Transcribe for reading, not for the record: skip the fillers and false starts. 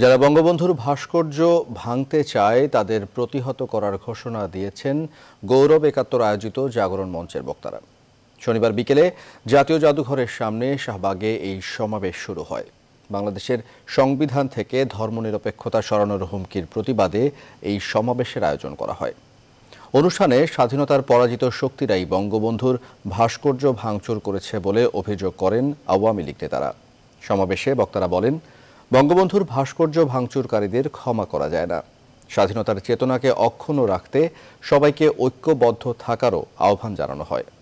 যারা বঙ্গবন্ধুর ভাস্কর্য ভাঙতে চায় তাদের প্রতিহত করার ঘোষণা দিয়েছেন গৌরব একাত্তর আয়োজিত জাগরণ মঞ্চের বক্তারা। শনিবার বিকেলে জাতীয় জাদুঘরের সামনে শাহবাগে এই সমাবেশ শুরু হয়। বাংলাদেশের সংবিধান থেকে ধর্মনিরপেক্ষতা সরানোর হুমকির প্রতিবাদে এই সমাবেশের আয়োজন করা হয়। অনুষ্ঠানে স্বাধীনতার পরাজিত শক্তিরাই বঙ্গবন্ধুর ভাস্কর্য ভাঙচুর করেছে বলে অভিযোগ করেন আওয়ামী লীগ নেতারা। সমাবেশে বক্তারা বলেন, বঙ্গবন্ধুর ভাস্কর্য ভাঙচুরকারীদের ক্ষমা করা যায় না। স্বাধীনতার চেতনাকে অক্ষুণ্ণ রাখতে সবাইকে ঐক্যবদ্ধ থাকারও আহ্বান জানানো হয়।